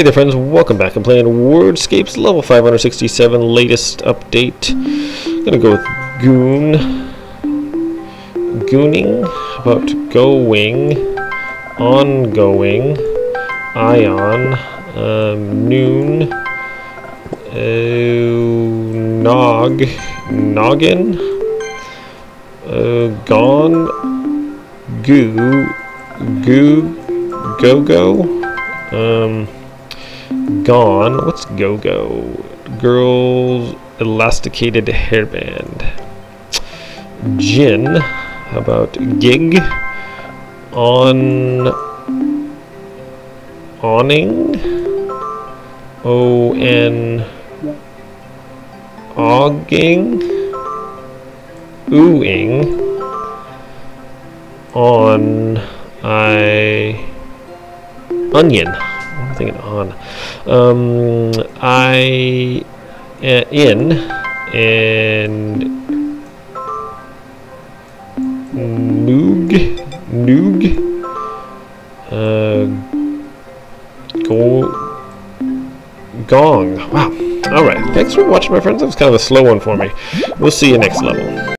Hey there friends, welcome back. I'm playing Wordscapes level 567, latest update. I'm gonna go with gooning, about going, ongoing, ion, noon, noggin, gone, go, gone. What's go? Girls elasticated hairband. Gin. How about gig? Awning. O-N. Ogging. Ooing. Onion. On I in and noog gong. Wow, all right, thanks for watching my friends. That was kind of a slow one for me. We'll see you next level.